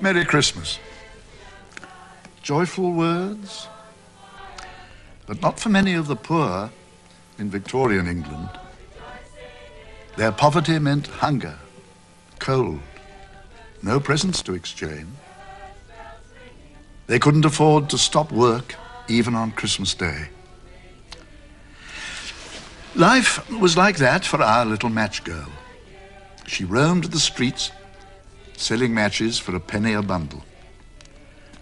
Merry Christmas. Joyful words, but not for many of the poor in Victorian England. Their poverty meant hunger, cold, no presents to exchange. They couldn't afford to stop work even on Christmas Day. Life was like that for our little match girl. She roamed the streets, selling matches for a penny a bundle.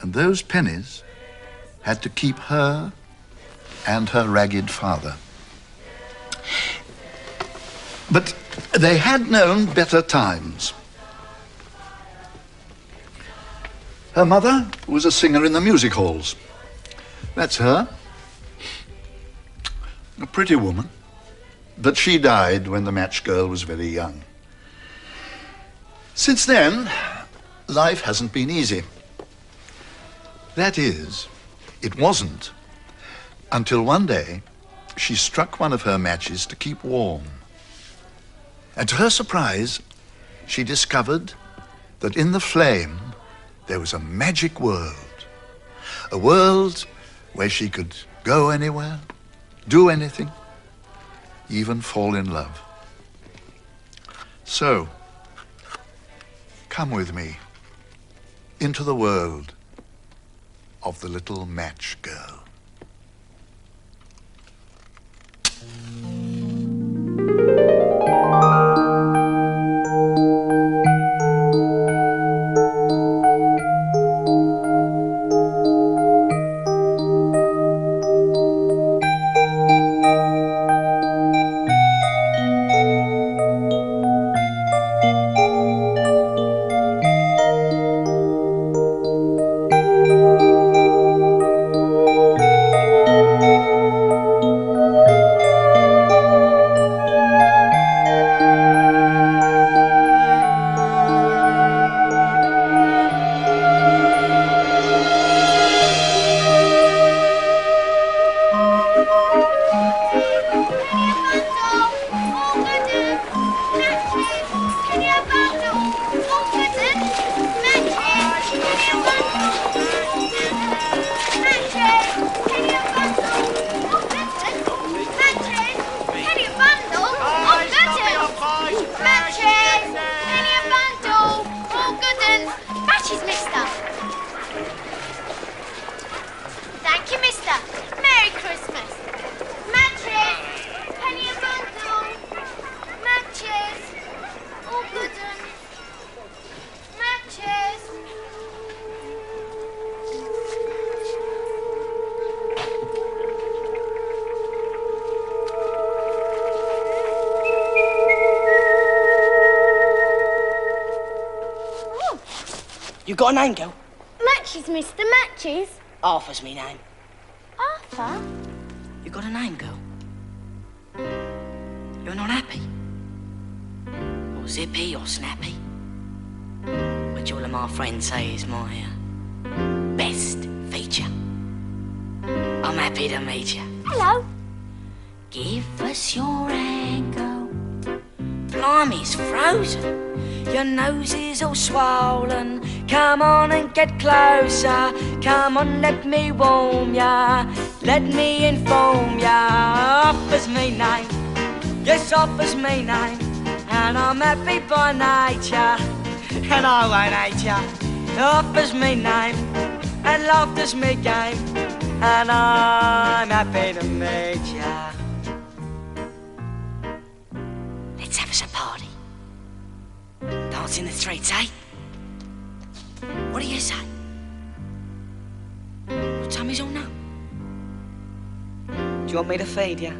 And those pennies had to keep her and her ragged father. But they had known better times. Her mother was a singer in the music halls. That's her. A pretty woman. But she died when the match girl was very young. Since then, life hasn't been easy. That is, it wasn't, until one day she struck one of her matches to keep warm. And to her surprise, she discovered that in the flame there was a magic world. A world where she could go anywhere, do anything, even fall in love. So, come with me into the world of the little match girl. Got a name, girl? Matches, Mr. Matches. Arthur's me name. Arthur? You got a name, girl? You're not happy? Or zippy or snappy? Which all of my friends say is my best feature. I'm happy to meet you. Hello. Give us your hand, girl. Blimey's frozen. Your nose is all swollen. Come on and get closer. Come on, let me warm ya. Let me inform ya. Arthur's me name. Yes, Arthur's me name. And I'm happy by nature. And I won't hate ya. Arthur's me name. And laughter's me game. And I'm happy to meet ya. Let's have us a party. Dance in the streets, eh? What do you say? What time is all now? Do you want me to feed ya?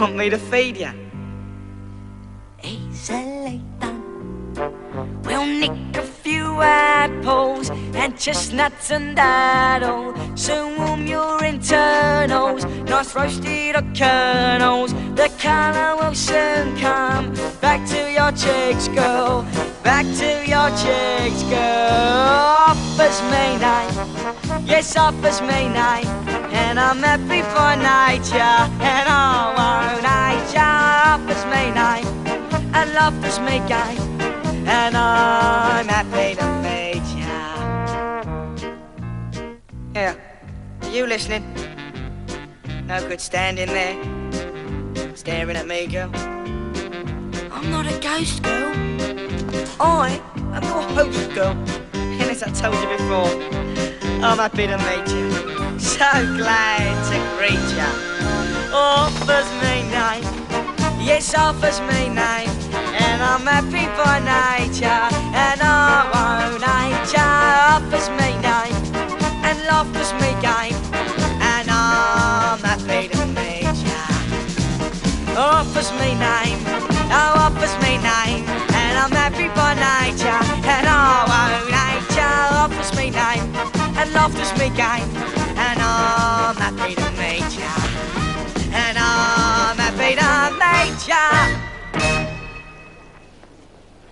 Want me to feed ya? Easily done. We'll nick a few apples and chestnuts and that'll soon warm your internals. Nice roasted or kernels. The colour will soon come back to your cheeks, girl. Back to your cheeks, girl. Arthur's me name. Yes, Arthur's me name. And I'm happy for nature. And I won't hate ya. Arthur's me name. And laughter's me game. and I'm at Maiden Major. Here, are you listening? No good standing there, staring at me, girl. I'm not a ghost girl. I am your host girl. And as I told you before, I'm happy to meet you. So glad to greet you. Offers me name. Yes, offers me name. And I'm happy by nature. And I won't hate you. Offers me name. And offers me game. And I'm happy to meet you. Offers me name. Oh, offers me name, and I'm happy by nature, and oh, oh, nature offers me name, and offers me game, and I'm happy to meet ya, and I'm happy to meet ya.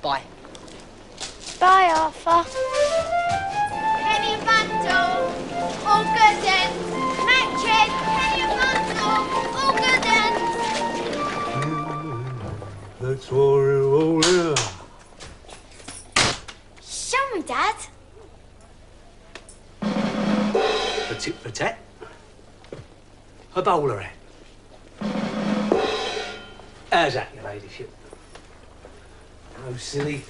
Bye. Bye, Arthur. Penny bundle, all good ends, matches, penny bundle, all good ends. That's all over here. Show him, Dad. A tit for tat. A bowler hat. How's that, your ladyship? No, silly.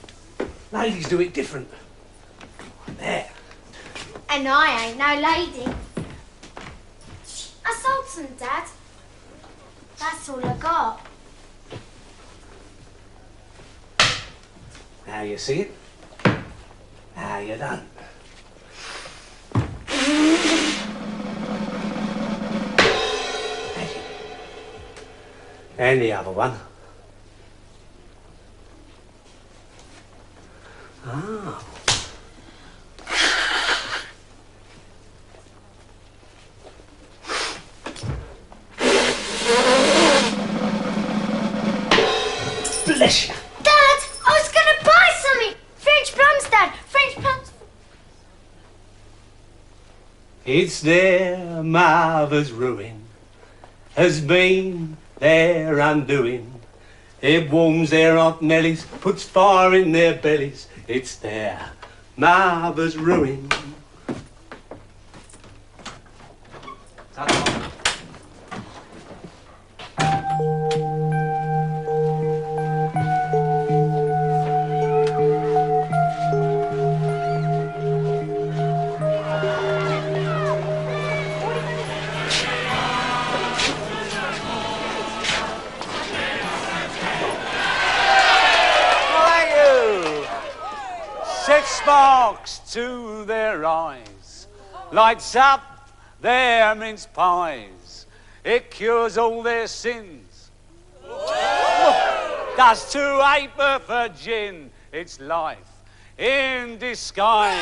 Ladies do it different. Like that. And I ain't no lady. I sold some, Dad. That's all I got. Now you see it, now you don't. And the other one. Oh. Bless you. It's their mother's ruin, has been their undoing. It warms their Aunt Nellies, puts fire in their bellies. It's their mother's ruin. To their eyes, lights up their mince pies. It cures all their sins. Does 2 8 for gin. It's life in disguise.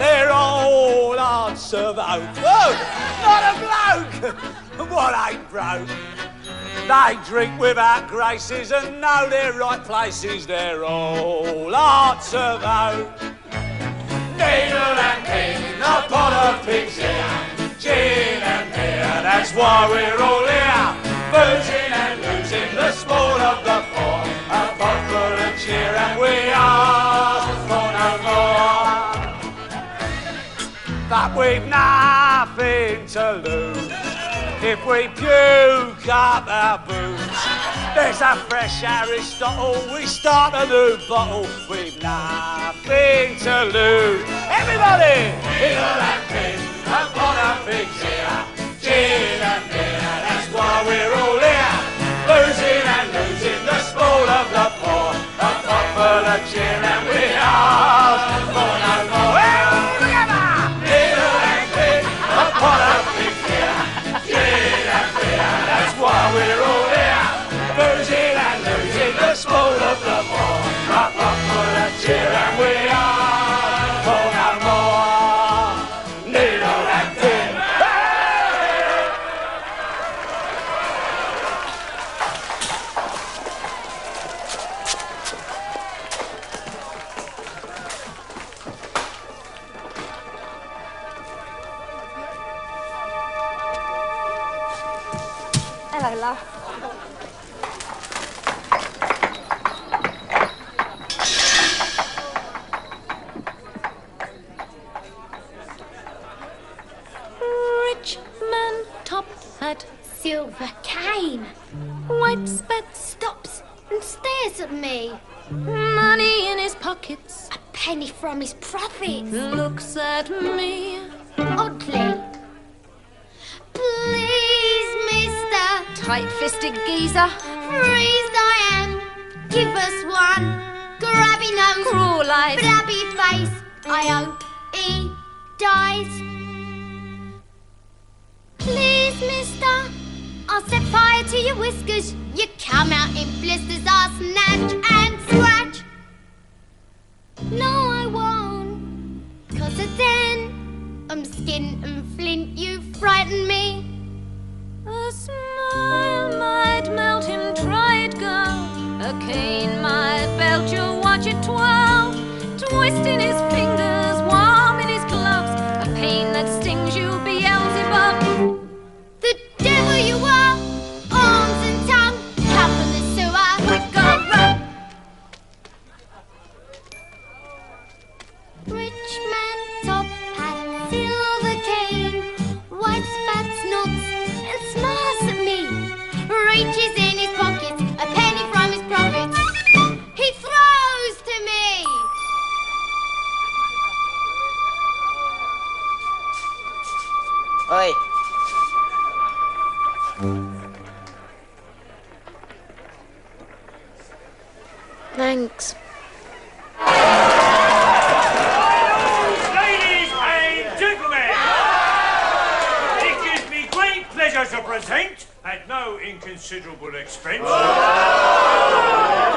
They're all hearts of oak. Whoa, not a bloke. What ain't broke? They drink without graces and know their right places. They're all hearts of oak. Needle and pin, a pot of pig's ear. Gin and beer, that's why we're all here. Boozing and losing, the small of the four. A pot for a cheer and we ask for no more. But we've nothing to lose. If we puke up our boots, there's a fresh Aristotle. We start a new bottle. We've nothing to lose. Everybody! Needle and pin, a pot of pigs here. Gin and beer, that's why we're all here. Boozing and losing, the small of the poor. A pot full of cheer and we are for no more. Hey, together! Needle and pin, a pot of pigs here. That's why we're all here, boozing and losing, the small of the more. Up, up for a cheer and we are for no more. Needle and pin. covered silver cane, wipes but stops and stares at me. Money in his pockets, a penny from his profits, looks at me oddly. Please, mister, tight-fisted geezer, freeze I am, give us one. Grabby nose, cruel eyes, blabby face, I hope he dies. Please, mister, I'll set fire to your whiskers. You come out in blisters, I'll snatch and scratch. No, I won't, 'cause then I'm skin and flint, you frighten me. A smile might melt him, try it, girl. A cane might belt, you'll watch it twirl. Twisting his fingers, warm in his gloves. A pain that stings you, Beelzebub. The devil you are, arms and tongue. Come from the sewer, quick or run. Rich man, top hat, silver cane. White spats, nods, and smiles at me. Reaches in his pocket, a penny from his profits. He throws to me. Oi. Thanks. Ladies and gentlemen, it gives me great pleasure to present, at no inconsiderable expense,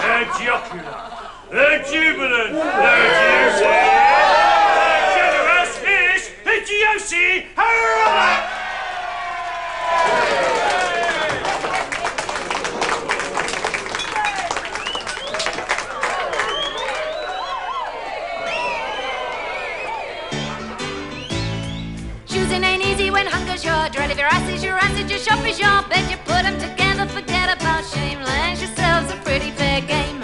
the jocular, the jubilant, the generous, is the Josie Roberts! Choosing ain't easy when hunger's your dread. If your ass is your acid, your shop is your bed. You put them together, forget about shame. Land yourselves a pretty fair game.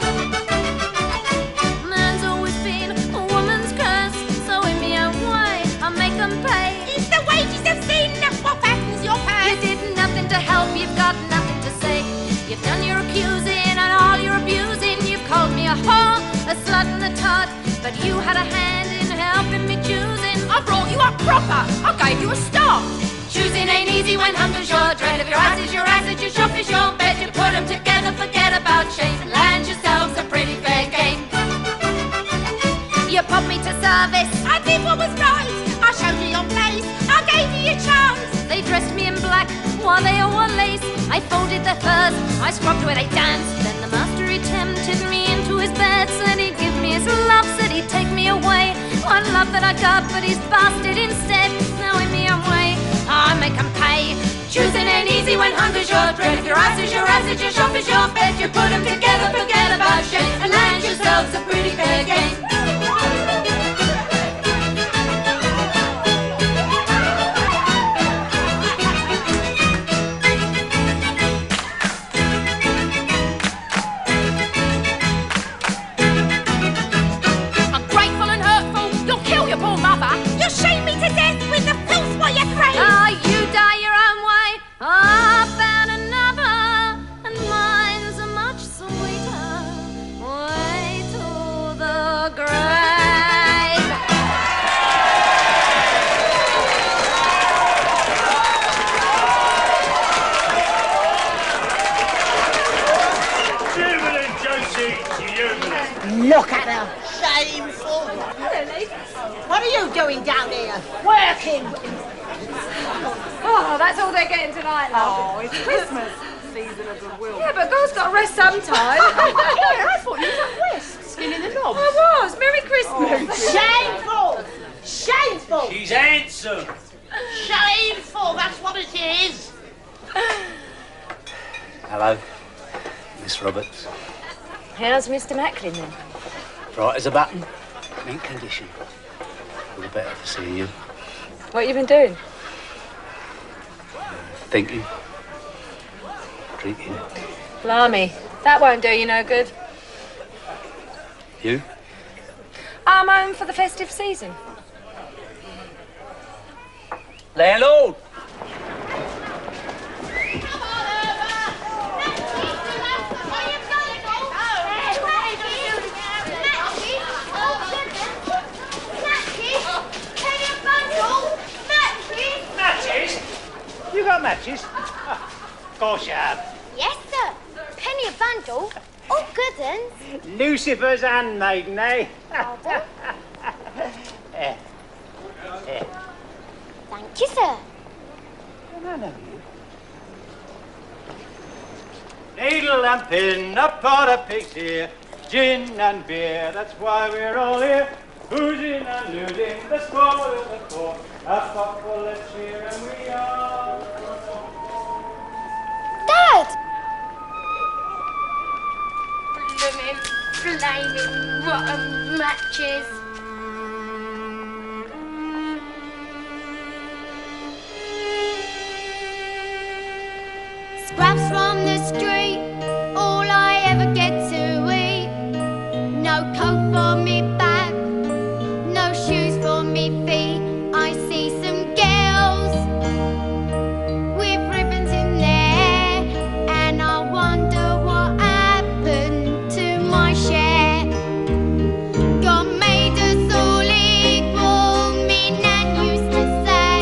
Man's always been a woman's curse, so in me own way, I'll make them pay. If the wages have seen, that's what fattens your pay. You did nothing to help, you've got nothing to say. You've done your accusing and all your abusing. You've called me a whore, a slut and a tart, but you had a hand in helping me choosing. I brought you up proper, I gave you a start. Choosing ain't easy when hunger's your dread. If your ass is your acid, your shop is your bed. You put them together, forget about shame. Land yourselves a pretty fair game. You put me to service, I did what was right. I showed you your place, I gave you your chance. They dressed me in black while they all wore lace. I folded their furs, I scrubbed where they danced. Then the master he tempted me into his bed. Said he'd give me his love, said he'd take me away. One love that I got, but he's bastard instead. Now in me own way, I make him pay. Choosing ain't easy when hunger's your dread. If your ass is your acid, your shop is your bed. You put them together, forget about shit, and land yourselves a pretty fair game. Look at her! Shameful! Hello, ladies. What are you doing down here? Working! Oh, that's all they're getting tonight, love. Oh, it's Christmas. Season of the will. Yeah, but girls gotta rest sometime. Here, I thought you was at West, skinning the knobs. I was. Merry Christmas. Oh, shameful! Shameful! She's handsome. Shameful, that's what it is. Hello, Miss Roberts. How's Mr. Macklin then? Bright as a button, mint condition. All the better for seeing you. What have you been doing? Thinking. Drinking. Blimey, that won't do you no good. You? I'm home for the festive season. Landlord! matches? Of course you have. Yes, sir. Penny a bundle. All good uns. Lucifer's handmaiden, eh? Pardon? Thank you, sir. And I know you. Needle and pin, a pot of pigs here, gin and beer, that's why we're all here. Boozing and losing, the spoil of the poor, a pot full of cheer, and we are... Dad! Blooming, flaming, rotten matches. Scraps from the street, all I ever get to eat. No coat for me back, no shoes for me feet. I see some girls with ribbons in their hair, and I wonder what happened to my share. God made us all equal, me Nan used to say,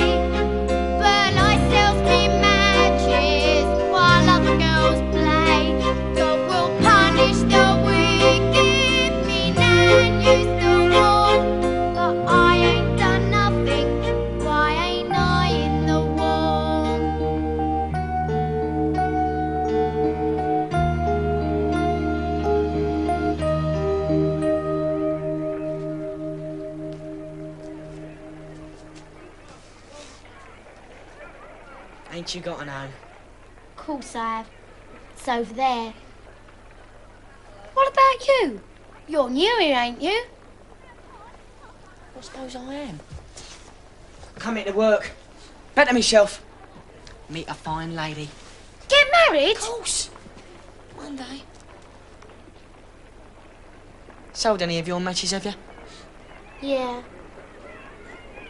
but I sells me matches while other girls play. God will punish the wicked, me Nan used to warn, but I ain't done nothing, why ain't I in the wrong? Ain't you got an home? Of course I have. It's over there. What about you? You're new here, ain't you? I suppose I am. Come here to work. Better myself. Meet a fine lady. Get married? Of course. One day. Sold any of your matches, have you? Yeah.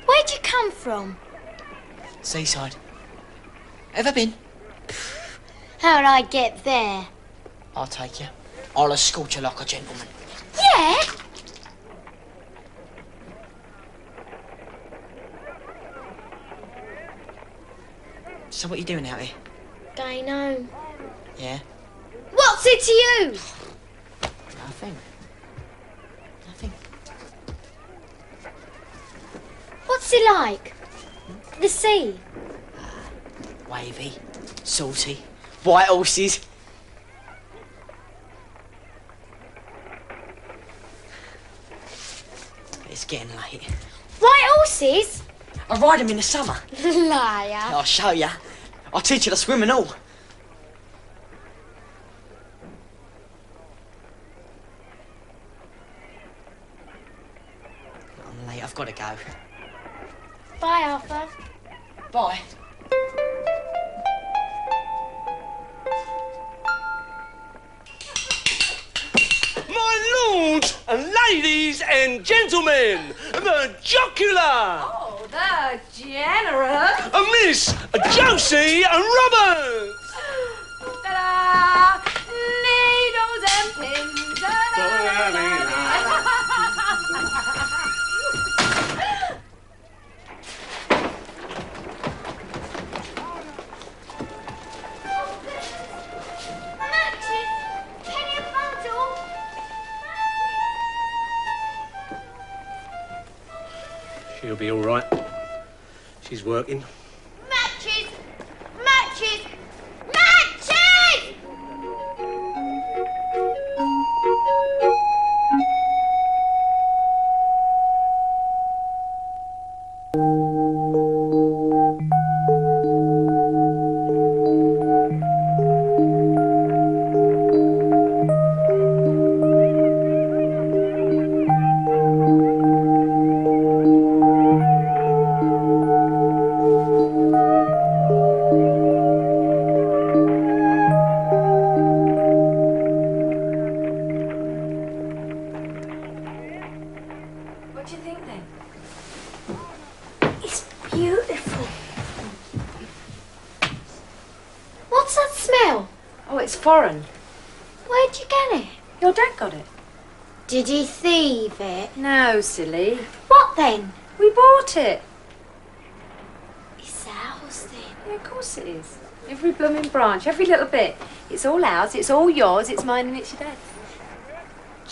Where'd you come from? Seaside. Ever been? How'd I get there? I'll take you. I'll escort you like a gentleman. Yeah? So what are you doing out here? Going home. Yeah? What's it to you? Nothing. Nothing. What's it like? The sea? Wavy, salty, white horses. It's getting late. White horses? I ride them in the summer. Liar. I'll show you. I'll teach you to swim and all. I'm late, I've got to go. Bye, Arthur. Bye. Ladies and gentlemen, the jocular! Oh, the generous! Miss Josie Roberts! Ta-da! Needles and pins! She'll be all right. She's working. Matches! Matches! Matches! What do you think then? It's beautiful. What's that smell? Oh, it's foreign. Where'd you get it? Your dad got it. Did he thieve it? No, silly. What then? We bought it. It's ours then. Yeah, of course it is. Every blooming branch, every little bit. It's all ours, it's all yours, it's mine and it's your dad's.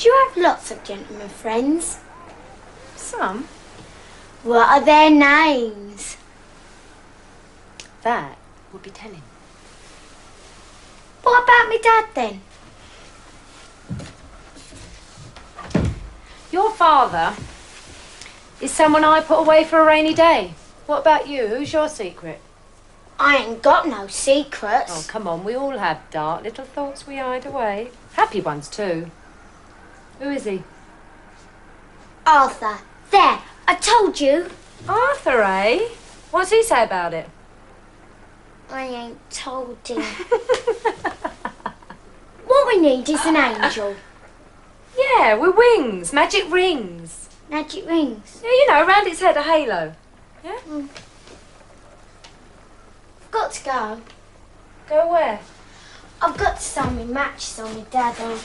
Do you have lots of gentlemen friends? Some. What are their names? That would be telling. What about me dad then? Your father is someone I put away for a rainy day. What about you? Who's your secret? I ain't got no secrets. Oh, come on, we all have dark little thoughts we hide away. Happy ones too. Who is he? Arthur. There, I told you. Arthur, eh? What's he say about it? I ain't told him. What we need is an angel. Yeah, with wings, magic rings. Magic rings? Yeah, you know, around its head a halo. Yeah? Mm. I've got to go. Go where? I've got to sell me matches on my dada.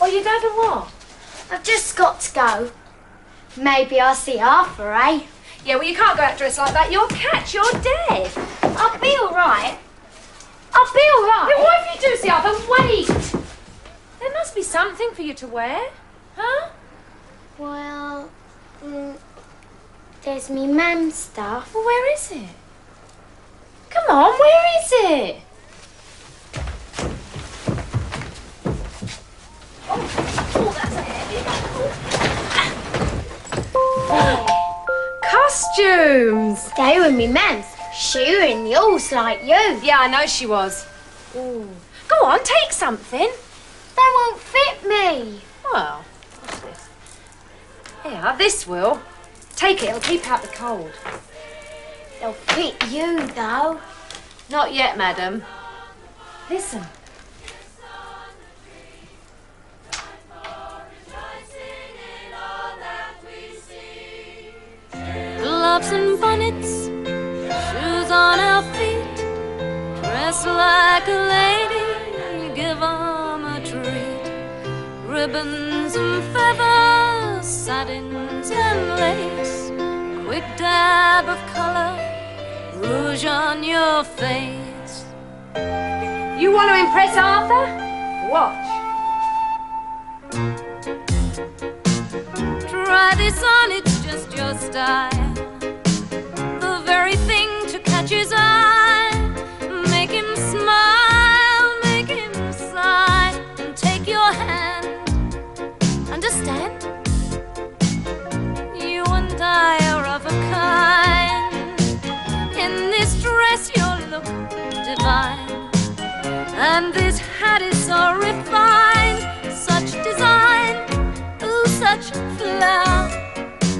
Oh, your dada what? I've just got to go. Maybe I'll see Arthur, eh? Yeah, well, you can't go out dressed like that. You'll catch your death. I'll be all right. I'll be all right. Then what if you do see Arthur? Wait! There must be something for you to wear. Huh? Well, there's me mum's stuff. Well, where is it? Come on, where is it? Oh, that's a heavy one. Costumes! They were me mum's. She were in yours like you. Yeah, I know she was. Ooh. Go on, take something. They won't fit me. Well, what's this? Yeah, this will. Take it, it'll keep out the cold. They'll fit you, though. Not yet, madam. Listen. Gloves and bonnets, shoes on our feet, dress like a lady, give 'em a treat. Ribbons and feathers, satins and lace, quick dab of colour, rouge on your face. You want to impress Arthur? Watch. Try this on, it's just your style. The very thing to catch his eye. Make him smile, make him sigh, and take your hand. Understand? You and I are of a kind. In this dress you'll look divine, and this hat is so refined. Such design, ooh, such flower.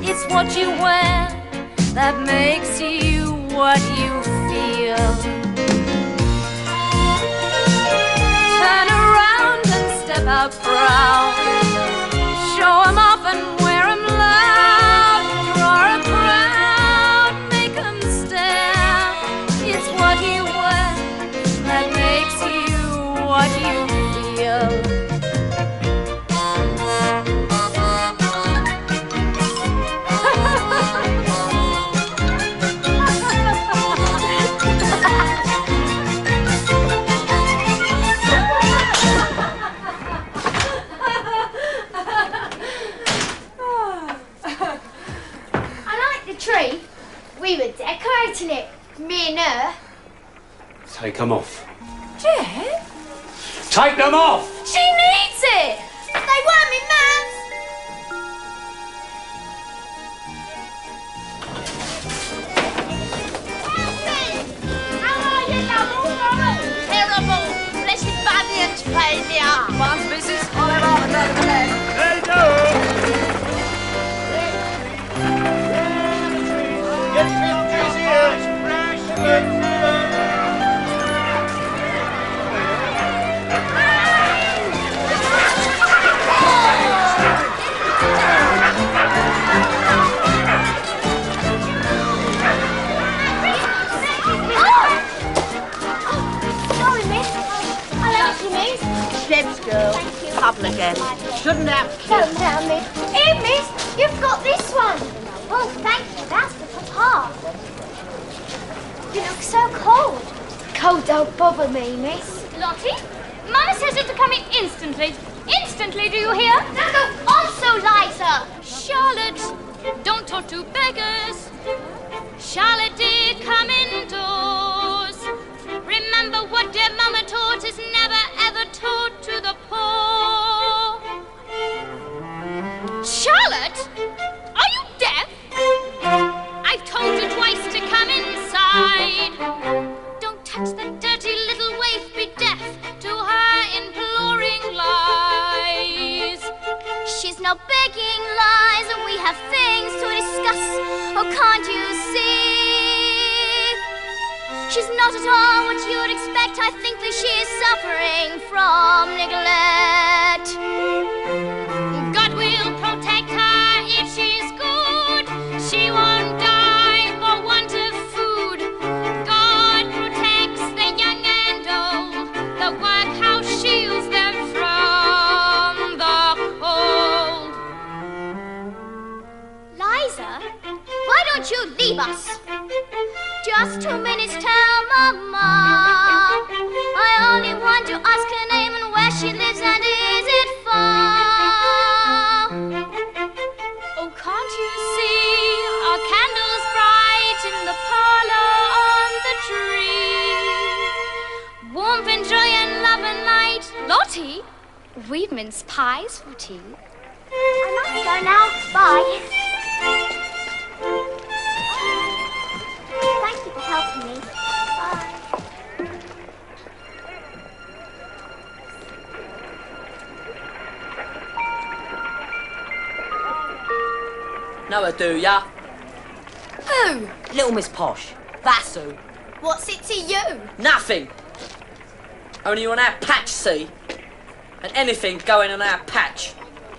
It's what you wear that makes you what you feel. Turn around and step out proud. Show 'em off and wear 'em loud. Draw a crowd, make 'em stare. It's what you wear that makes you what you feel. It, me and her. Take them off. Jen? Take them off! She needs it! They weren't me mum's! How are you, love? All right? Terrible! Blessed Bunyan's paying me up. One Mrs. Oliver, another the left. Hello! Yes, Mr. Public end. Shouldn't have kids. Don't tell me. Here, miss, you've got this one. Well, thank you. That's for Papa. You look so cold. Cold don't bother me, miss. Lottie, Mama says you're to come in instantly. Instantly, do you hear? Now go on so, Liza. Charlotte, don't talk to beggars. Charlotte, dear, come indoors. Remember what dear Mama taught is never ever taught to the poor. Charlotte, are you deaf? I've told you twice to come inside. Don't touch the dirty little waif, be deaf to her imploring lies. She's not begging lies, and we have things to discuss. Oh, can't you see? She's not at all what you'd expect. I think that she is suffering from neglect. God will protect her if she's good. She won't die. Don't you leave us? Just 2 minutes, tell Mama. I only want to ask her name and where she lives and is it far? Oh, can't you see our candles bright in the parlor on the tree? Warmth and joy and love and light. Lottie, we've minced pies for tea. I must go now. Bye. Thank you for helping me. Bye. Know her, do ya? Who? Little Miss Posh. That's who. What's it to you? Nothing. Only you're on our patch, see? And anything going on our patch.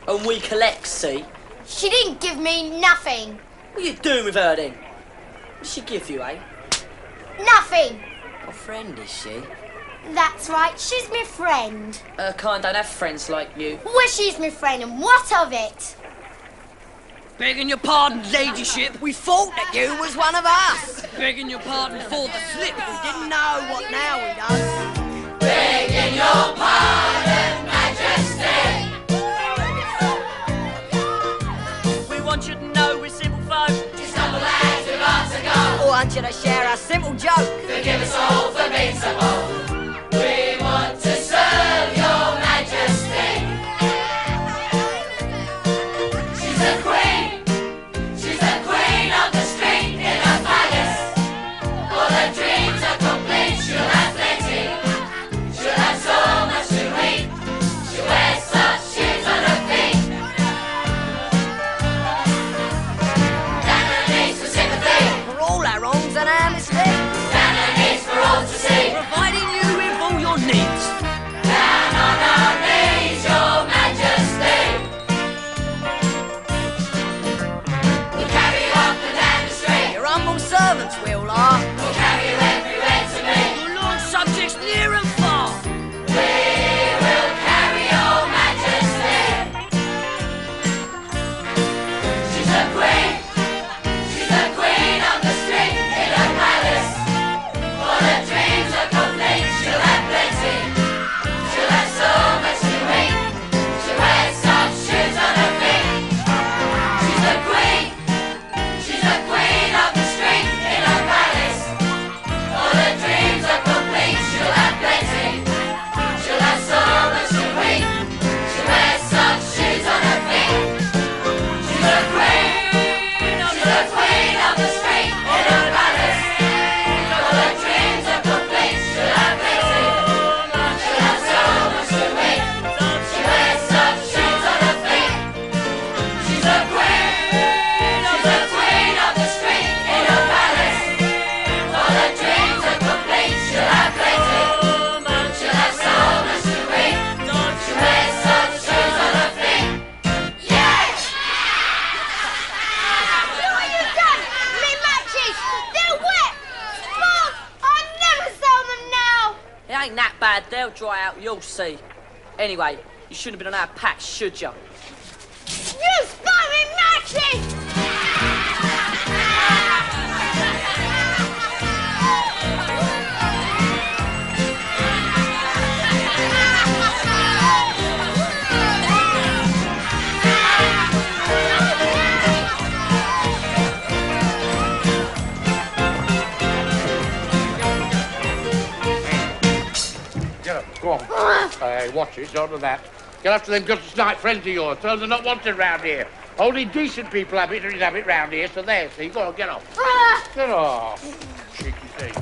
And we collect, see? She didn't give me nothing. What are you doing with her, then? What did she give you, eh? Nothing. What friend is she? That's right, she's my friend. Her kind don't have friends like you. Well, she's my friend, and what of it? Begging your pardon, ladyship, we thought that you was one of us. Begging your pardon for the slip, we didn't know what now we know. Begging your pardon, Majesty. We want you to know we're simple folk. We want you to share a simple joke. Forgive us all for being so bold. We want to serve your majesty. She's a queen. She's the queen of the street in her palace. All her dreams are complete. She'll have plenty. She'll have so much to eat. She wears such shoes on her feet. Down her knees for sympathy. For all our providing you with all your needs. Down on our knees, your majesty. We'll carry you up and down the street. Your humble servants will are. We'll carry you everywhere to me. We'll launch subjects near and far. We will carry your majesty. She's a queen. She's the queen of the street in her palace. All her dreams are complete, she'll have plenty. She'll have so much to eat. She wears soft shoes on her feet. She's the queen of the street in her palace. All her dreams are complete, she'll have plenty. She'll have so much to eat. She wears soft shoes on her feet. She's the queen of the street in her palace. All her dreams are complete, she'll have plenty. She'll have so much to eat. She wears soft shoes on her feet. She's the queen of the street in her palace. All her dreams are complete, she'll have plenty. She'll have so much to eat. She wears soft shoes on her feet. Yes! What have you done? Me matches! They're wet! Spoiled! I'll never sell them now! It ain't that bad, they'll dry out, you'll see. Anyway, you shouldn't have been on our patch, should you? You spoil me matches! Hey, watch it, don't do that. Get after them good snipe friends of yours. Tell them they're not wanted round here. Only decent people have it round here, so there, see? Go on, get off. Ah! Get off. Cheeky thing.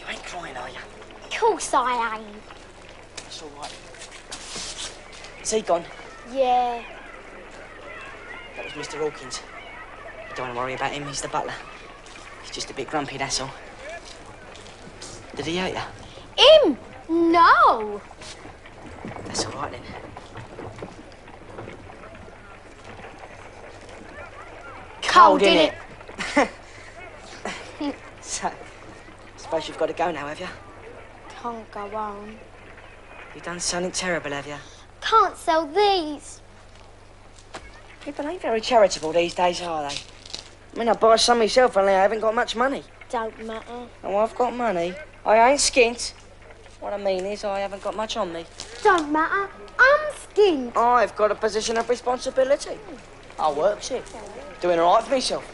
You ain't crying, are you? Of course I ain't. That's all right. Is he gone? Yeah. That was Mr. Hawkins. You don't want to worry about him, he's the butler. He's just a bit grumpy, that's all. Did he hate you? Him? No. That's all right, then. Cold, innit? So, I suppose you've got to go now, have you? Can't go on. You've done something terrible, have you? Can't sell these. People ain't very charitable these days, are they? I mean, I buy some myself, only I haven't got much money. Don't matter. Oh, I've got money. I ain't skint. What I mean is I haven't got much on me. Don't matter. I'm skint. I've got a position of responsibility. I works it. Doing all right for myself.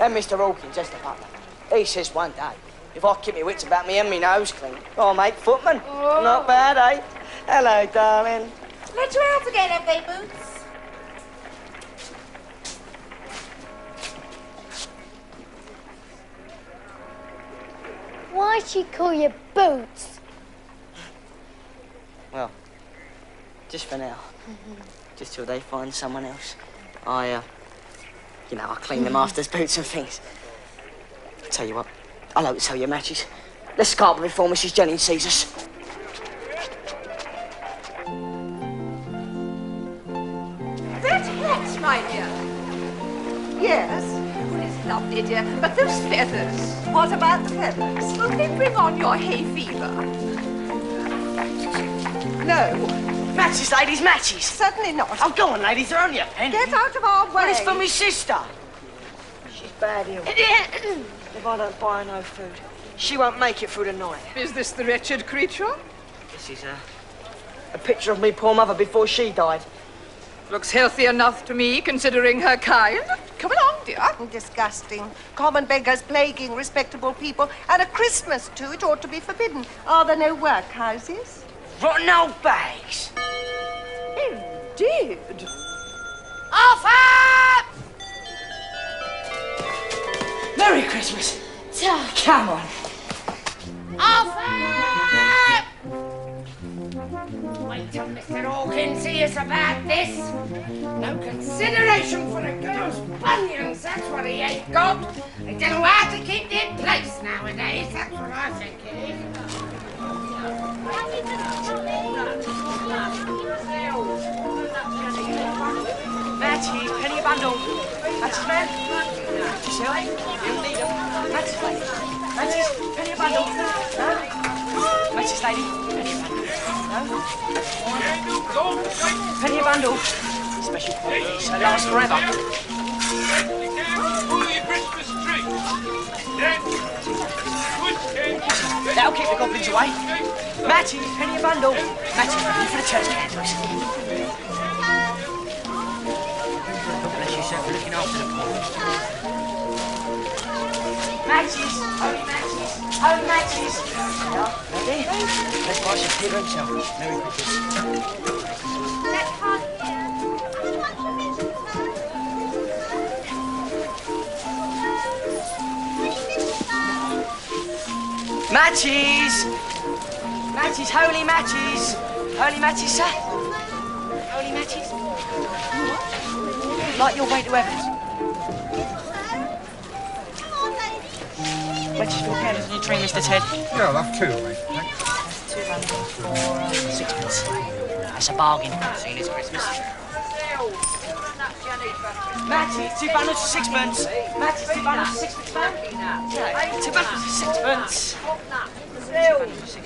And Mr. Hawkins, that's the butler. He says one day, if I keep my wits about me and my nose clean, I'll make footman. Oh. Not bad, eh? Hello, darling. Let you out again, have they, Boots? Why'd she call you Boots? Well, just for now. Just till they find someone else. I clean the master's boots and things. Tell you what, I'll out to sell your matches. Let's scalp them before Mrs. Jennings sees us. That hat, my dear. Yes. Lovely, dear, but those feathers. What about the feathers? Will they bring on your hay fever? No. Matches, ladies, matches. Certainly not. Oh, go on, ladies, they're only a penny. Get out of our way. Well, it's for my sister. She's bad ill. If I don't buy her no food, she won't make it through the night. Is this the wretched creature? This is a picture of me poor mother before she died. Looks healthy enough to me, considering her kind. Come along, dear. Disgusting. Common beggars plaguing respectable people. And a Christmas, too. It ought to be forbidden. Are there no workhouses? Rotten old bags. Indeed. Arthur! Merry Christmas. Come on. Arthur! Wait till Mr. Hawkins hears about this. No consideration for a girl's bunions, that's what he ain't got. They don't know how to keep their place nowadays, that's what I think it is. Matty, penny a bundle. Matty's man. Matty's man. You'll need them. Matty's lady. Matty's penny a bundle. No? Matty's lady. Penny a bundle. Penny a bundle. Special quantities that last forever. You can't pull your Christmas tree. That'll keep the goblins away. Matty, penny a bundle. Matty, ready for the church candles. God bless you, sir, for looking after the poor. Matches, only matches, only matches. Ready? Let's wash it here and show. Merry Christmas. Matches! Matches, holy matches! Holy matches, sir? Holy matches? Light your way to heaven. Which is your candles in your tree, Mr. Ted? Yeah, I'll have two, mate. That's £2 for £6. That's a bargain. See you this Christmas. Matty, £2 for £6. Matty, £2 for £6. No, £2 for £6.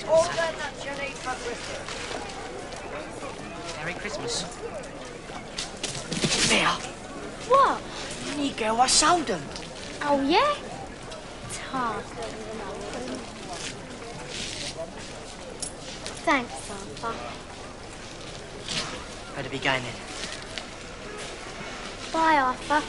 £2 for £6. Merry Christmas. There. What? Any girl, I sold them. Oh, yeah? Thanks, Papa. Better be going then. Bye, Arthur.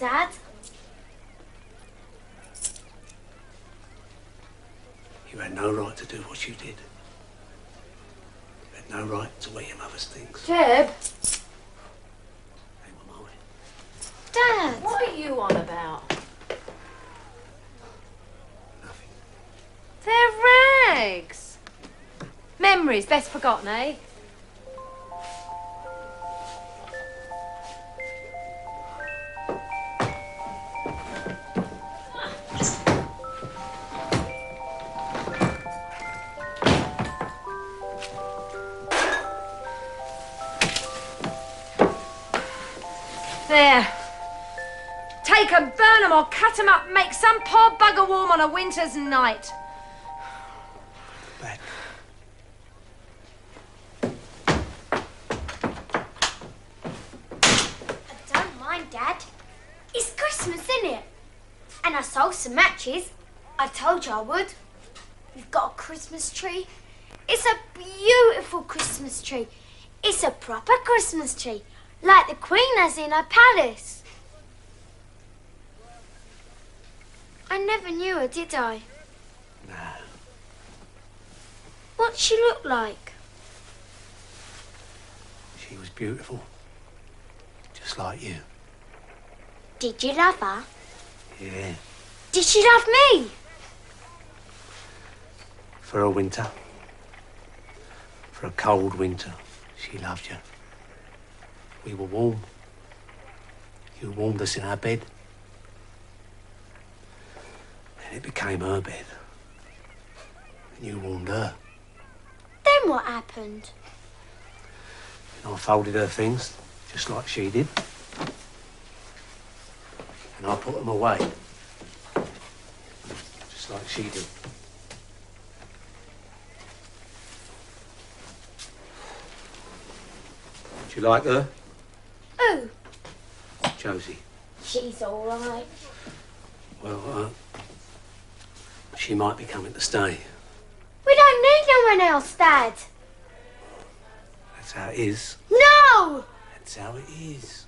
Dad? You had no right to do what you did. You had no right to wear your mother's things. Jeb! Hey, Mum, are we? Dad! What are you on about? Nothing. They're rags. Memories best forgotten, eh? There. Take them, burn them or cut them up, make some poor bugger warm on a winter's night. Back. I don't mind, Dad. It's Christmas, isn't it? And I sold some matches. I told you I would. We've got a Christmas tree. It's a beautiful Christmas tree. It's a proper Christmas tree. Like the Queen has in her palace. I never knew her, did I? No. What'd she look like? She was beautiful. Just like you. Did you love her? Yeah. Did she love me? For a winter. For a cold winter, she loved you. We were warm. You warmed us in our bed. And it became her bed. And you warmed her. Then what happened? And I folded her things, just like she did. And I put them away. Just like she did. Do you like her? Who? Josie. She's all right. Well, she might be coming to stay. We don't need no one else, Dad. That's how it is. No! That's how it is.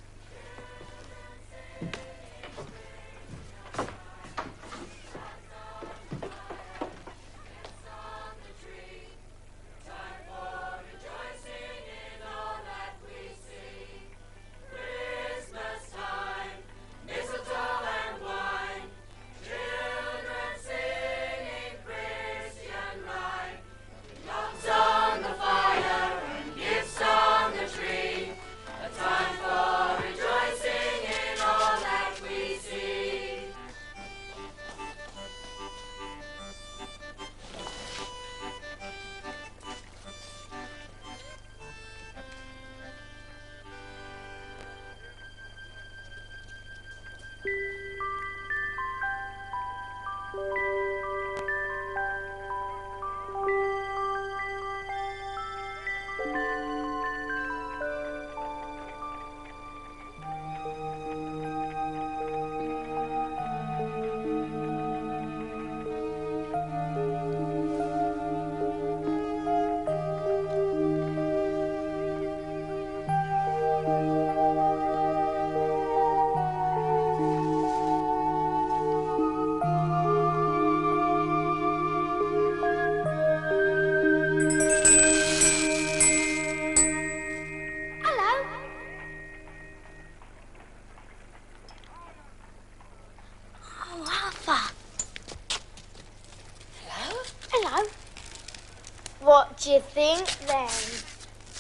Do you think then?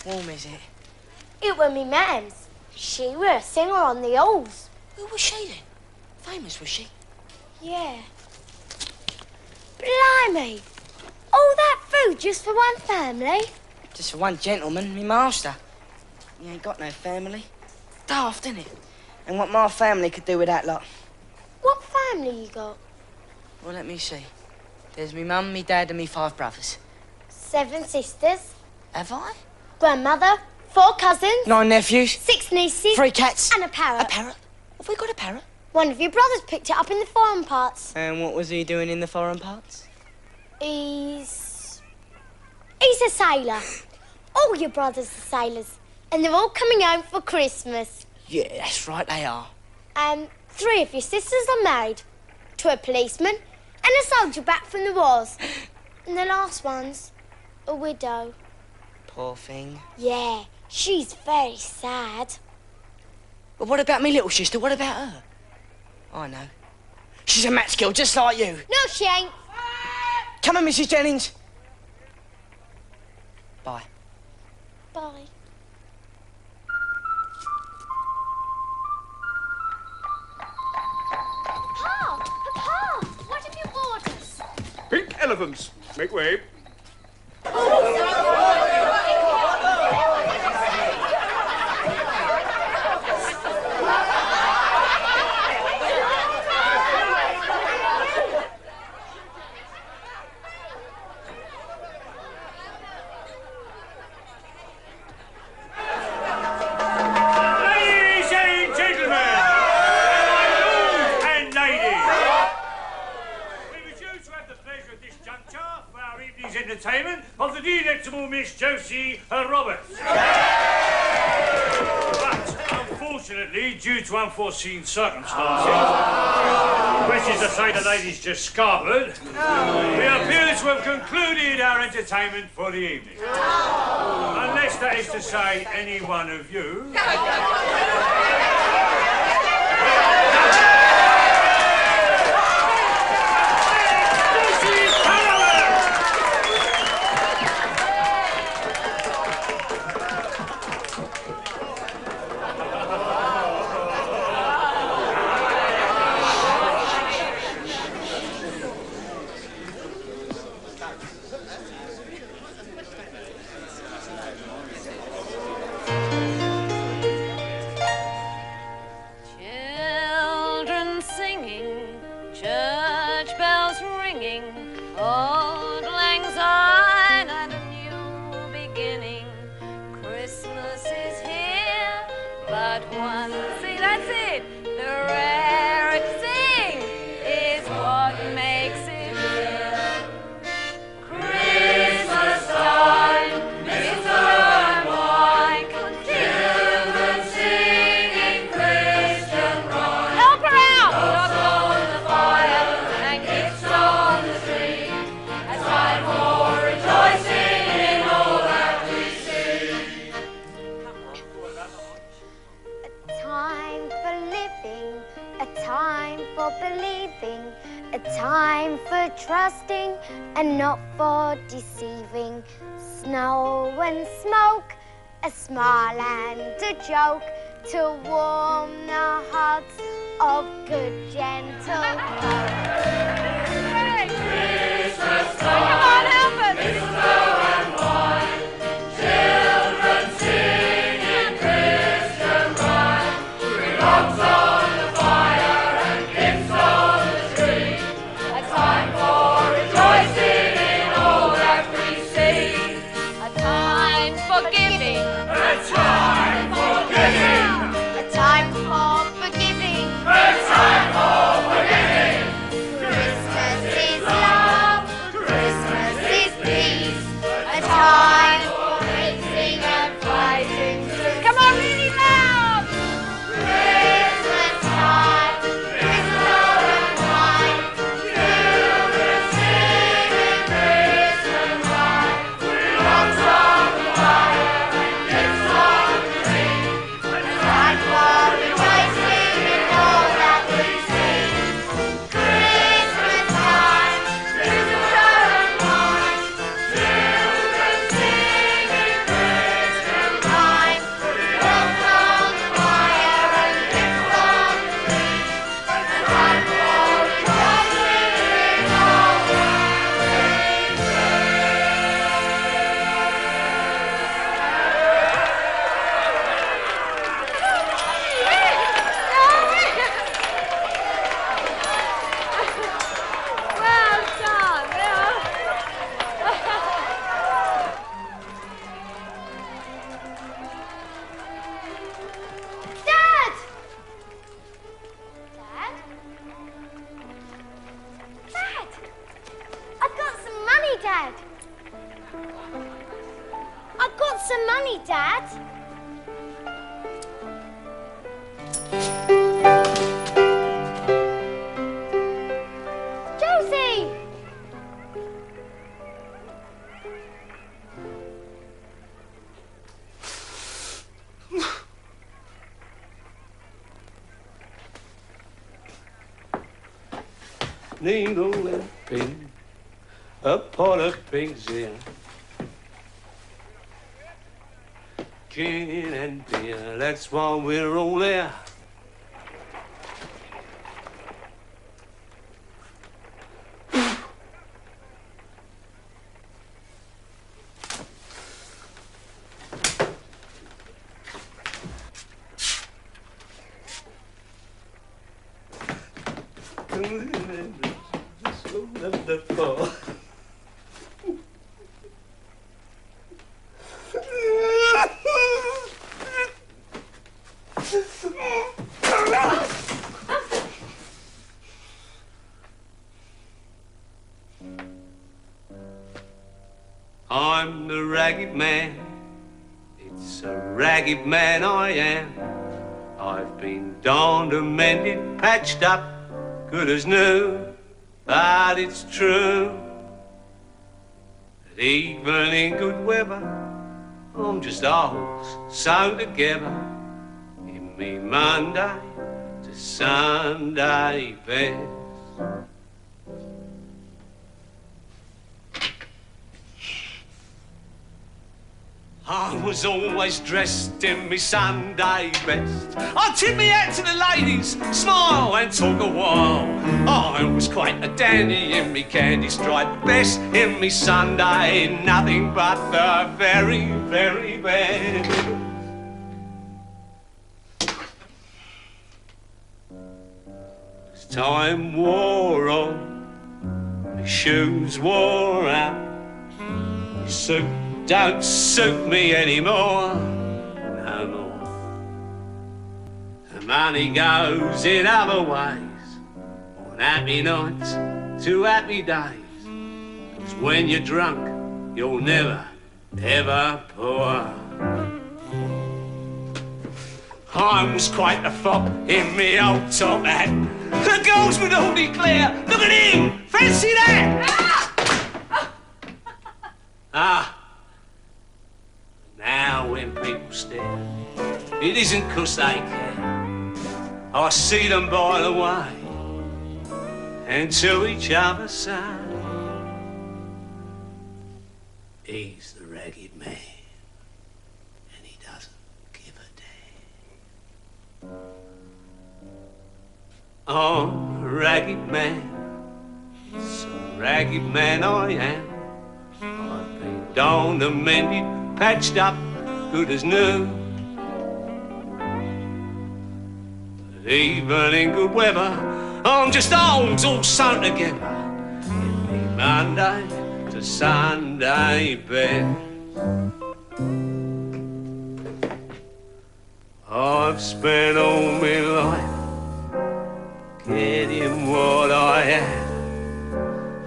Warm is it? It were me mams. She were a singer on the Oars. Who was she then? Famous, was she? Yeah. Blimey! All that food just for one family? Just for one gentleman, me master. He ain't got no family. Daft, innit? And what my family could do with that lot. What family you got? Well, let me see. There's me mum, me dad and me 5 brothers. 7 sisters. Have I? Grandmother, 4 cousins. 9 nephews. 6 nieces. 3 cats. And a parrot. A parrot? Have we got a parrot? One of your brothers picked it up in the foreign parts. And what was he doing in the foreign parts? He's a sailor. All your brothers are sailors. And they're all coming home for Christmas. Yeah, that's right, they are. 3 of your sisters are married. To a policeman and a soldier back from the wars. And the last one's a widow. Poor thing. Yeah, she's very sad. But what about me little sister? What about her? I know. She's a match girl, just like you. No, she ain't. Come on, Mrs. Jennings. Bye. Bye. Pink elephants, make way. Of the delectable Miss Josie Roberts. But unfortunately, due to unforeseen circumstances, which is to say the ladies just scarpered, we appear to have concluded our entertainment for the evening. Unless that is to say, any one of you. some money, Dad. Josie! Needle and pin upon a pig's ear. Gin and beer, that's why we're all there. Man I am. I've been darned, amended, patched up, good as new. But it's true that even in good weather, I'm just a horse sewn together in me Monday to Sunday bed. I was always dressed in me Sunday best. I'd tip me hat to the ladies, smile and talk a while. I was quite a dandy in me candy-striped best. In me Sunday, nothing but the very, very best. As time wore on, my shoes wore out, my suit don't suit me anymore, no more. The money goes in other ways, on happy nights to happy days. 'Cause when you're drunk, you're never, ever poor. I was quite a fop in me old top hat. The girls would all declare, look at him, fancy that! Now when people stare, it isn't 'cause they care. I see them by the way, and to each other say, he's the ragged man, and he doesn't give a damn. I'm a ragged man, it's a ragged man I am. I've been down and mended, patched up, good as new. But even in good weather, I'm just old, all sewn together in me Monday to Sunday bed. I've spent all my life getting what I am,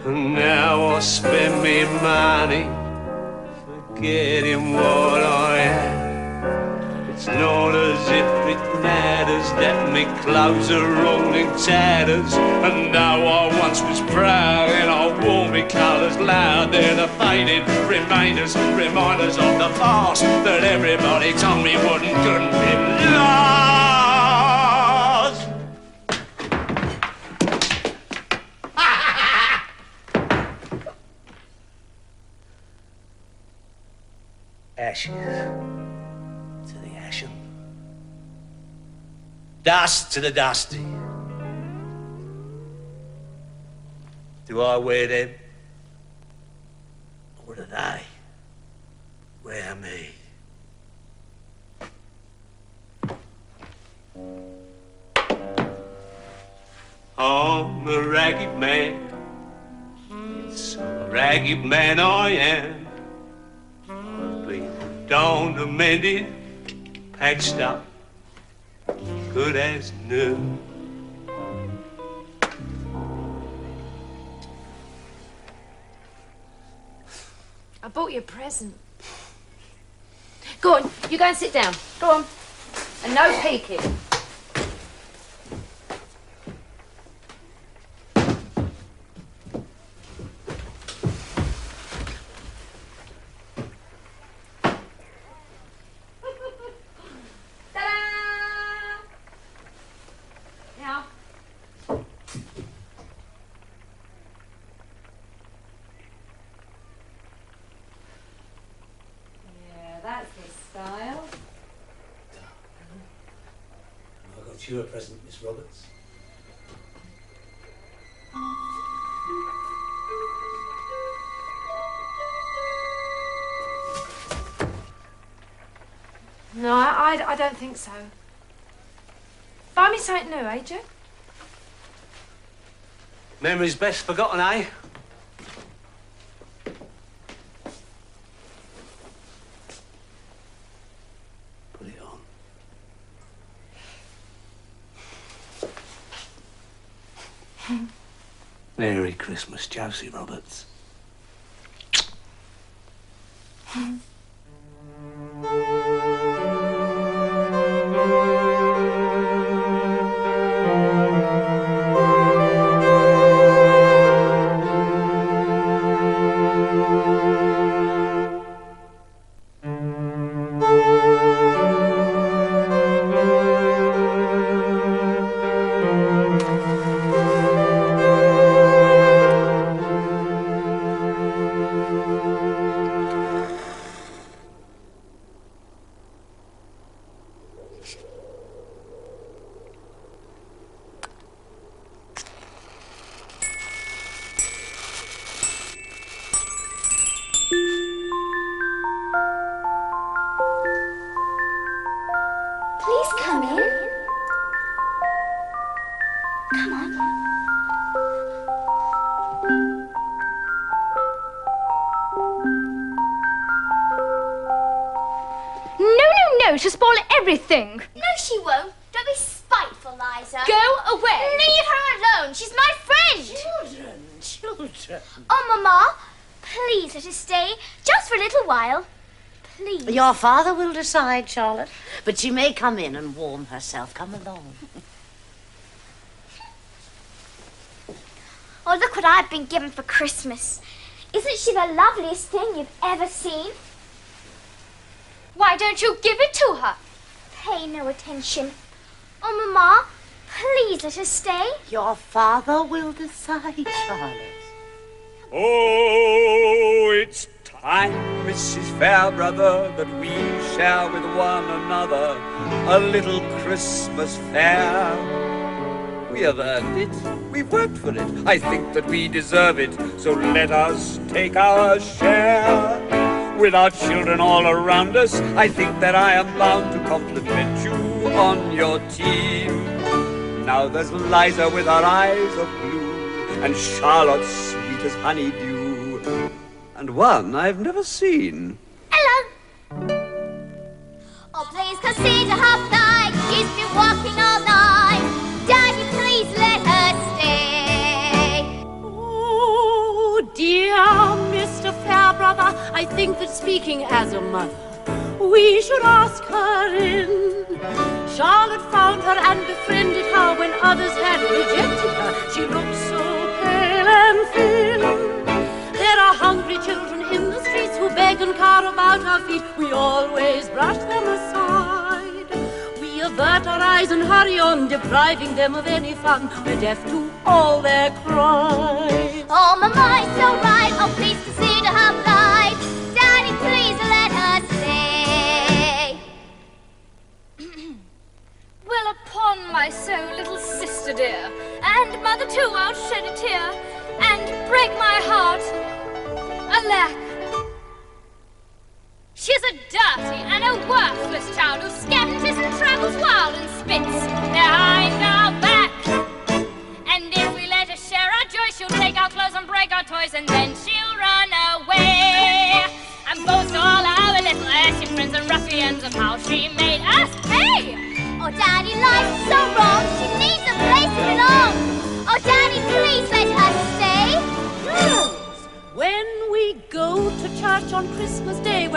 and now I spend me money getting what I am. It's not as if it matters that me clothes are all in tatters. And though I once was proud and I wore me colours loud, they're the faded reminders of the past that everybody told me wouldn't, couldn't be lost. Ashes to the ashen, dust to the dusty. Do I wear them, or do they wear me? I'm a ragged man, it's a ragged man I am. Down, amended, patched up, good as new. I bought you a present. Go on, you go and sit down. Go on. And no peeking. You a present, Miss Roberts. No, I don't think so. Buy me something new, eh, Joe? Memory's best forgotten, eh? Merry Christmas, Josie Roberts. She'll spoil everything. No, she won't. Don't be spiteful, Liza. Go away. Leave her alone. She's my friend. Children, children. Oh, Mama, please let her stay just for a little while. Please. Your father will decide, Charlotte. But she may come in and warm herself. Come along. Oh, look what I've been given for Christmas. Isn't she the loveliest thing you've ever seen? Why don't you give it to her? Pay no attention. Oh, Mama, please let us stay. Your father will decide, Charlotte. Oh, it's time, Mrs. Fairbrother, that we share with one another a little Christmas fair. We have earned it. We've worked for it. I think that we deserve it. So let us take our share. With our children all around us, I think that I am bound to compliment you on your team. Now there's Liza with her eyes of blue, and Charlotte sweet as honeydew, and one I've never seen. Hello. Oh, please consider her flight. She's been walking all night. Daddy, please let her stay. Oh, dear. Fairbrother, I think that speaking as a mother, we should ask her in. Charlotte found her and befriended her when others had rejected her. She looked so pale and thin. There are hungry children in the streets who beg and carve about our feet. We always brush them aside. We avert our eyes and hurry on, depriving them of any fun. We're deaf to all their cries. Oh, Mama, it's so right. Oh, please consider her blind. Daddy, please let her stay. Well, upon my soul, little sister dear, and mother too, I'll shed a tear and break my heart. Alack, she's a dirty and a worthless child who scampers and travels wild and spits behind our back. And if we let her share our joy, she'll take our clothes and break our toys, and then she'll run out.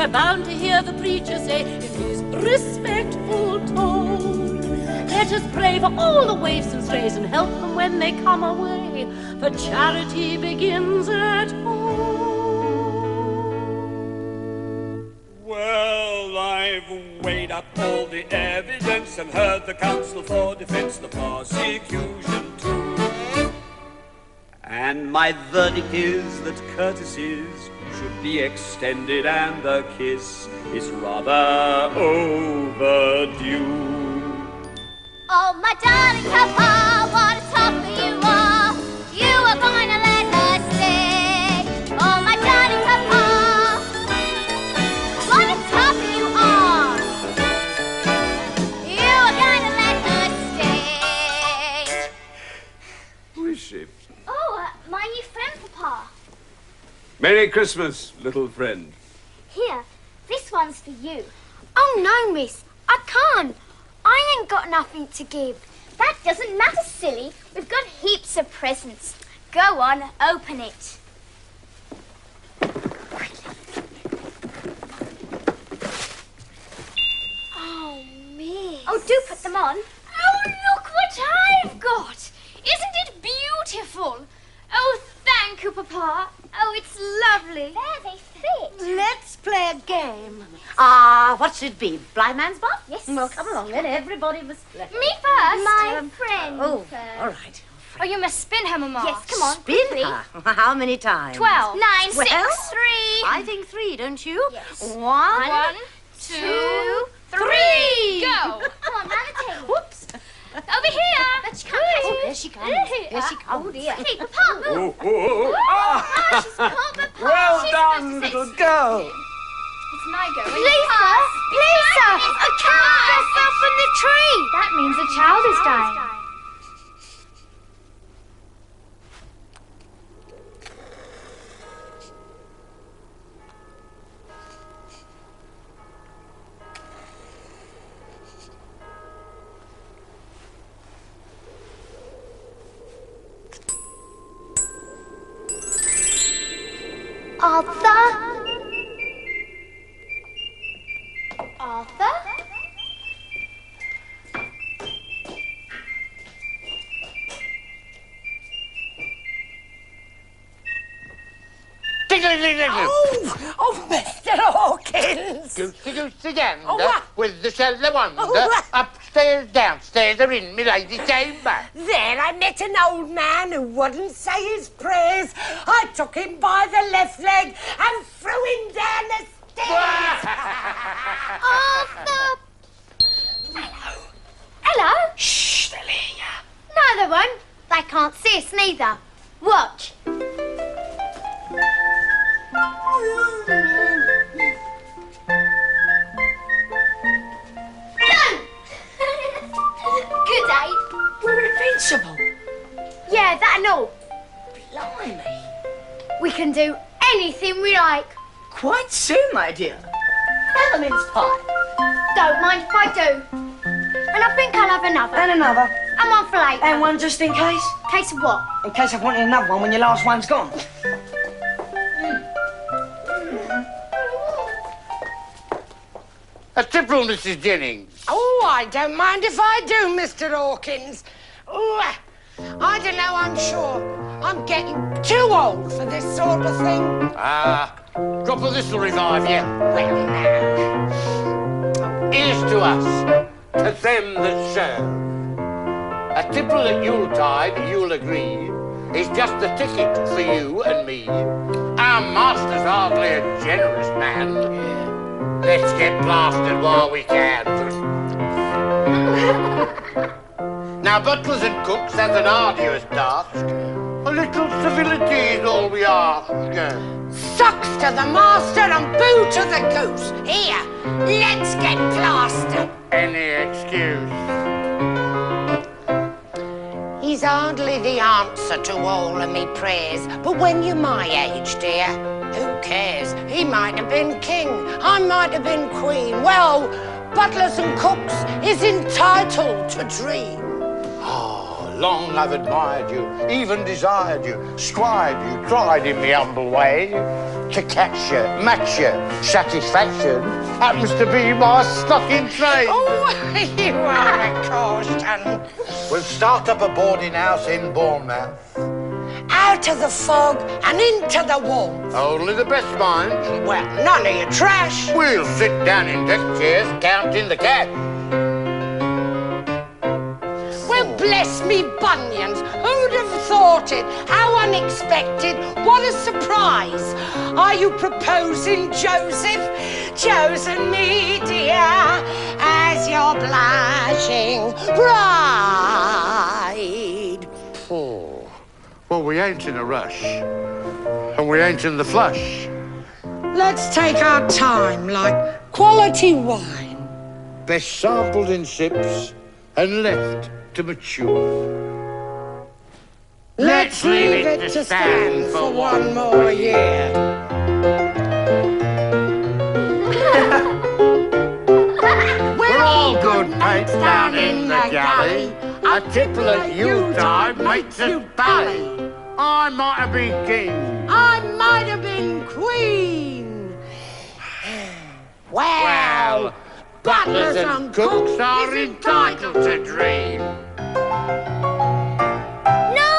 we're bound to hear the preacher say in his respectful tone, let us pray for all the waifs and strays and help them when they come away, for charity begins at home. Well, I've weighed up all the evidence and heard the counsel for defense, the prosecution too. And my verdict is that courtesies should be extended and the kiss is rather overdue. Oh, my darling papa, what a topper you are. You are going to let her stay. Oh, my darling papa, what a topper you are. You are going to let her stay. Who is she? Oh, my new friend, Papa. Merry Christmas, little friend. Here, this one's for you. Oh, no, miss. I can't. I ain't got nothing to give. That doesn't matter, silly. We've got heaps of presents. Go on, open it. Oh, miss. Oh, do put them on. Oh, look what I've got. Isn't it beautiful? Oh, thank you, Papa. Oh, it's lovely. There they fit. Let's play a game. Ah, what should it be? Blind man's buff? Yes. Well, come along then. Everybody must play. Me first. My friend. Oh, first. All right. Oh, you must spin her, Mama. Yes, come on. Spin quickly. Her? How many times? 12. 9, well, 6, 3. I think 3, don't you? Yes. 1, 2, 3. Go. Come on, round the table. Whoops. Over here! But she can't catch me. There she comes. There she comes. Oh, dear. Hey, Papa, move. Oh, she's caught Papa. Well done, little girl. It's my go. Lisa! Lisa! A cow just fell from the tree. That means a child is dying. Arthur? Tickle, tickle, tickle. Oh, Mr. Hawkins! You gander with the cellar wonder, upstairs, downstairs, or in my lady's chamber. There I met an old man who wouldn't say his prayers. I took him by the left leg and threw him down the stairs. Arthur! Hello. Hello? Shh, they'll hear you. No, they won't. They can't see us neither. Watch. Good day. We're invincible. Yeah, that and all. Blimey. We can do anything we like. Quite soon, my dear. Peppermint's pie. Don't mind if I do. And I think I'll have another. And another. And one for later. And one just in case? Case of what? In case I've wanted another one when your last one's gone. A trip room, Mrs. Jennings. Oh, I don't mind if I do, Mr. Hawkins. Ooh, I don't know, I'm sure. I'm getting too old for this sort of thing. Ah, drop of this will revive you. Well, now. Here's to us, to them that serve. A tipple at Yuletide, you'll agree, is just the ticket for you and me. Our master's hardly a generous man. Let's get blasted while we can. Now, butlers and cooks, that's an arduous task. A little civility is all we ask. Socks to the master and boo to the goose. Here, let's get blasted. Any excuse. He's hardly the answer to all of me prayers. But when you're my age, dear, who cares? He might have been king. I might have been queen. Well, butlers and cooks is entitled to dream. Oh, long I've admired you, even desired you, squired you, tried in the humble way to catch you, match you. Satisfaction happens to be my stocking trade. Oh, you are a caution. We'll start up a boarding house in Bournemouth. Out of the fog and into the warmth. Only the best mind. Well, none of your trash. We'll sit down in deck chairs counting the cash. Well, bless me bunions. Who'd have thought it? How unexpected. What a surprise. Are you proposing, Joseph? Chosen me, dear, as your blushing bride. Poor. Well, we ain't in a rush, and we ain't in the flush. Let's take our time, like quality wine. Best sampled in sips and left to mature. Let's leave it to stand for one more year. We're all good mates down in the galley. A tipple at you time makes you bally. I might have been king. I might have been queen. Well, butlers and cooks are entitled to dream. No!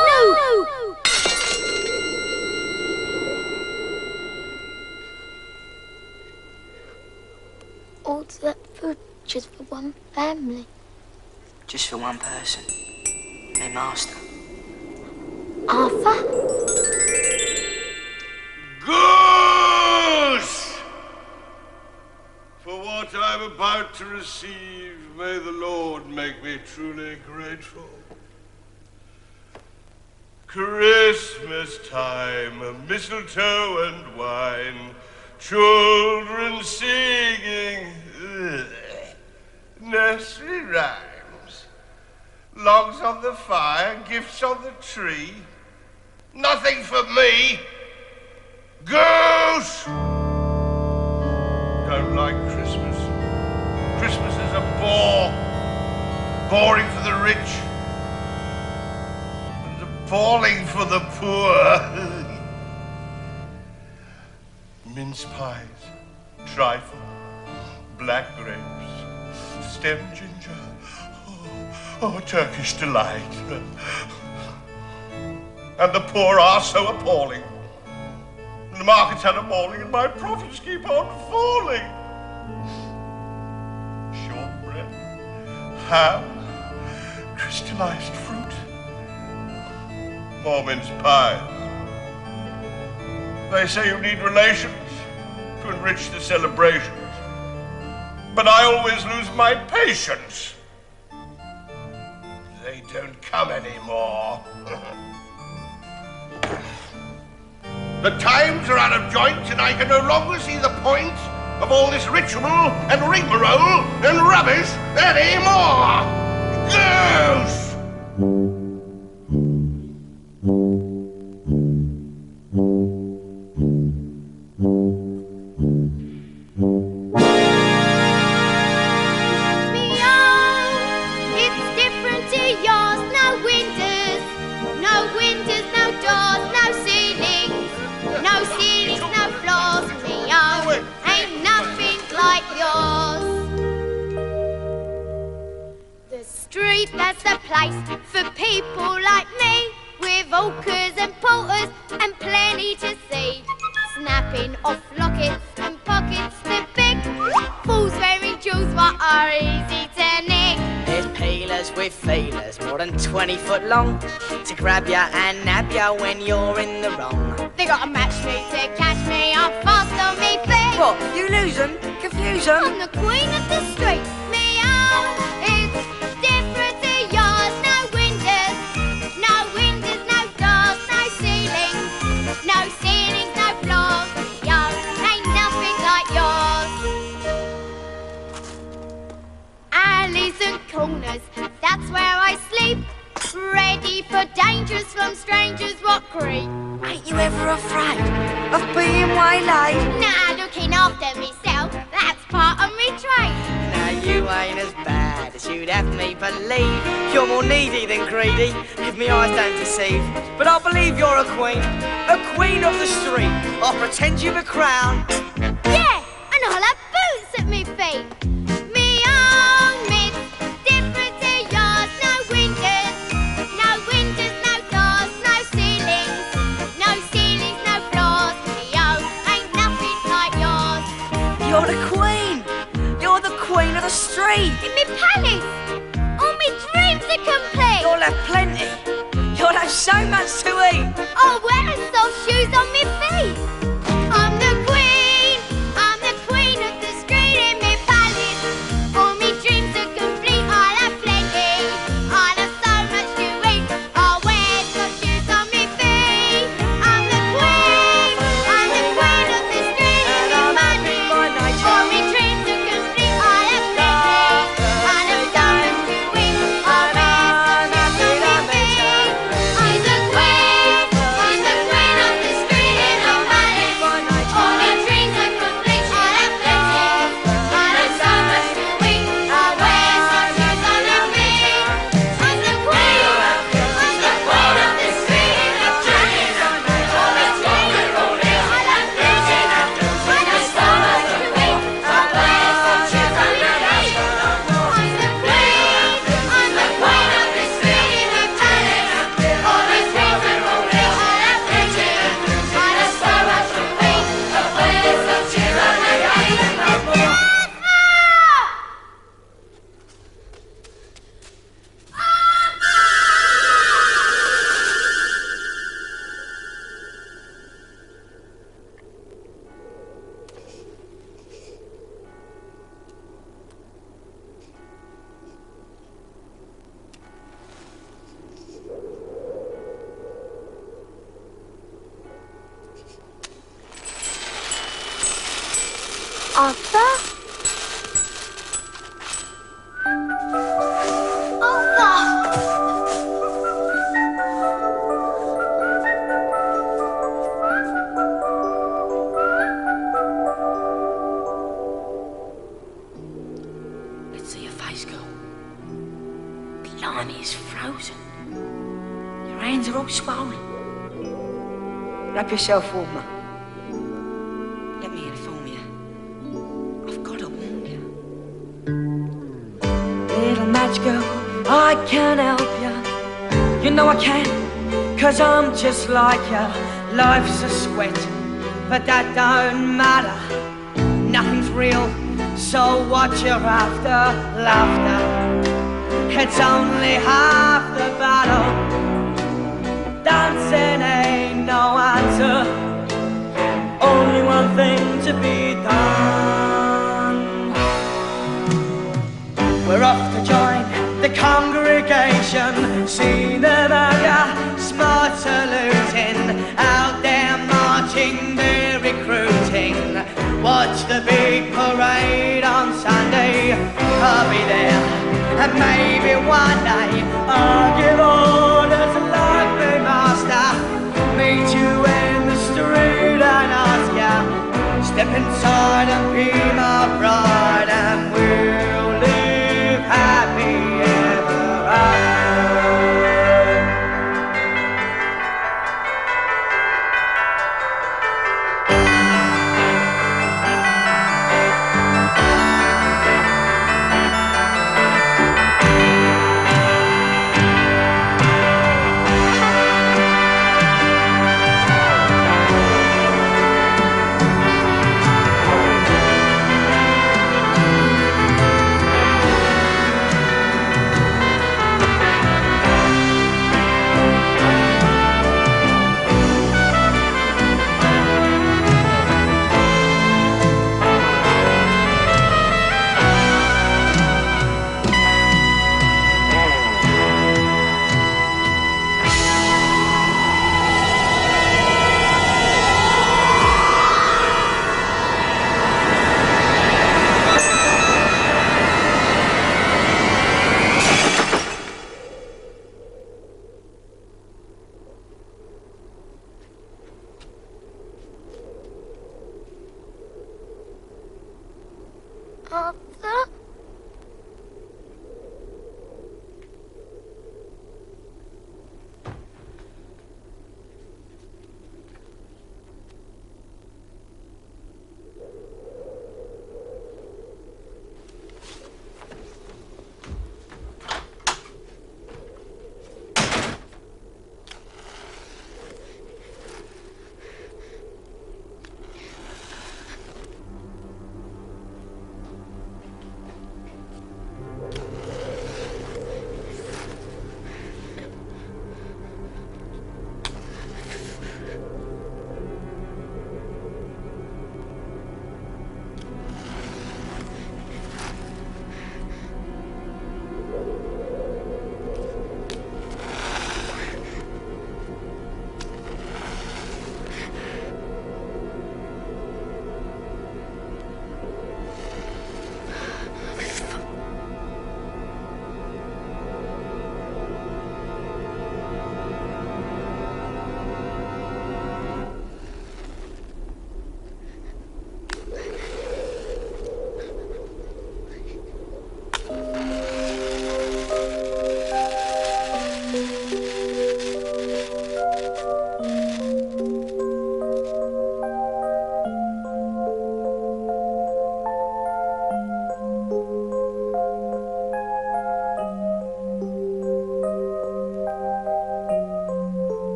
All to that food just for one family. Just for one person. Their master. Arthur? Goose! For what I'm about to receive, may the Lord make me truly grateful. Christmas time, mistletoe and wine, children singing, nursery rhymes, logs on the fire, gifts on the tree. Nothing for me. Goose! Don't like Christmas. Christmas is a bore. Boring for the rich. And appalling for the poor. Mince pies, trifle, black grapes, stem ginger. Oh, Turkish delight. And the poor are so appalling. The market's had a balling and my profits keep on falling. Shortbread, ham, crystallized fruit, more mince pies. They say you need relations to enrich the celebrations. But I always lose my patience. They don't come anymore. The times are out of joint, and I can no longer see the point of all this ritual and rigmarole and rubbish anymore. Goose! That's the place for people like me, with hawkers and porters and plenty to see. Snapping off lockets and pockets the big, Salisbury jewels what are easy to nick. There's peelers with feelers more than 20 foot long, to grab ya and nab ya when you're in the wrong. They gotta match me to catch me, I'm fast on me feet. What, you lose 'em? Confuse 'em? I'm the queen of the street, meow. Corners, that's where I sleep. Ready for dangers from strangers what creep. Ain't you ever afraid of being waylaid? Nah, looking after myself, that's part of me trade. Now you ain't as bad as you'd have me believe. You're more needy than greedy, if me eyes don't deceive. But I believe you're a queen of the street. I'll pretend you've a crown. Yeah, and I'll have boots at me feet. Me own mid, different to yours. No windows, no windows, no doors, no ceilings. No ceilings, no floors. Me own ain't nothing like yours. You're the queen. You're the queen of the street. In me palace. You'll have plenty. You'll have so much to eat. I'll wear a soft shoes on my feet. I'm the queen of the street in my palace. All my dreams are complete. I'll have plenty. I'll have so much to eat. I'll wear soft shoes on my feet. I'm the queen of the street in my palace. All my dreams are complete. I'll have plenty. I'll have so much to eat. I'll yourself warmer. Let me inform you. I've got to warn you. Little match girl, I can't help you. You know I can, cause I'm just like you. Life's a sweat, but that don't matter. Nothing's real, so what you're after, laughter. It's only half the battle. Dancing ain't no answer, only one thing to be done. We're off to join the congregation, seen another smart saluting, out there marching, they're recruiting. Watch the big parade on Sunday, I'll be there, and maybe one day I'll give orders like the master. Meet you in the street and ask ya, step inside and be my bride, and we'll live happy ever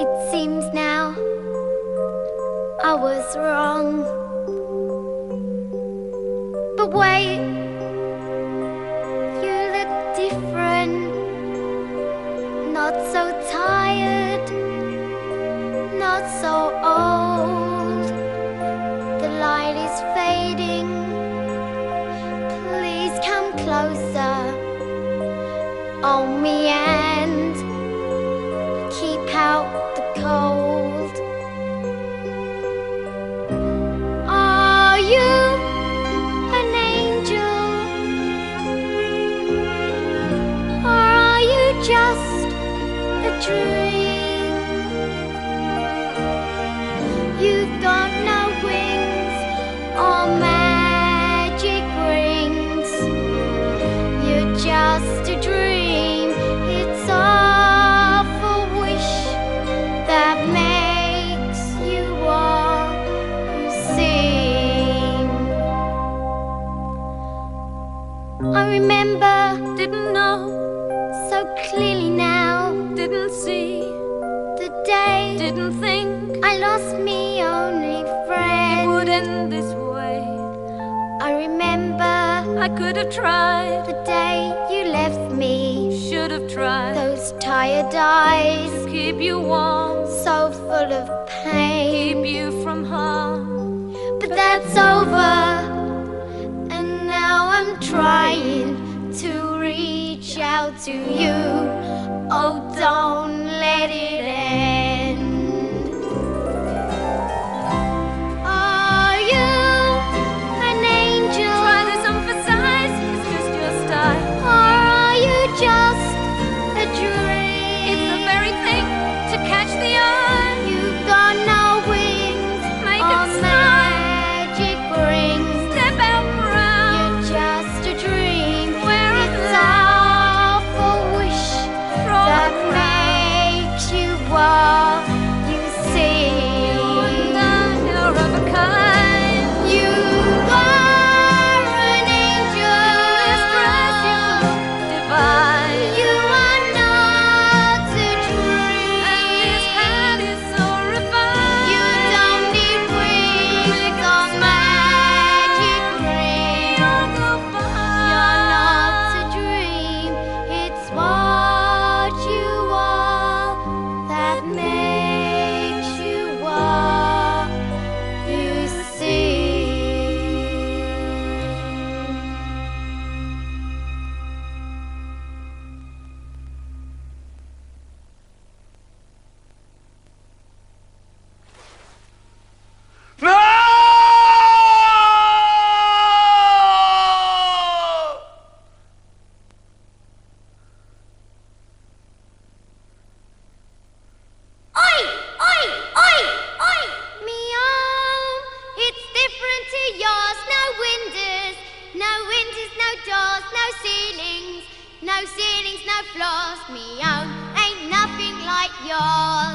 It seems now I was wrong. But wait, you look different. Not so tired, not so old. The light is fading. Please come closer. Hold me and keep out the cold. Are you an angel? Or are you just a dream? You've got no wings or magic rings. You're just a dream. Remember, didn't know so clearly now. Didn't see the day, didn't think I lost me only friend. It would end this way. I remember I could have tried the day you left me. Should have tried those tired eyes to keep you warm, so full of pain, keep you from harm. But that's over. Now I'm trying to reach out to you. Oh, don't let it end. Are you an angel? Try this on for size, it's just your style. Or are you just a dream? It's the very thing to catch the eye. You've got no wings, make it smile. No ceilings, no floors, me own ain't nothing like yours.